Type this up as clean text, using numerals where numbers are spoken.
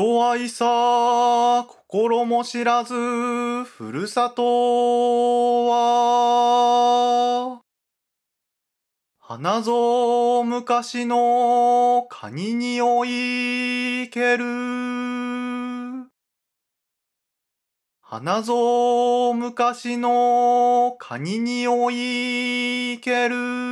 と愛さ心も知らずふるさとは、花ぞ昔のカニにおいける。花ぞ昔のカニにおいける。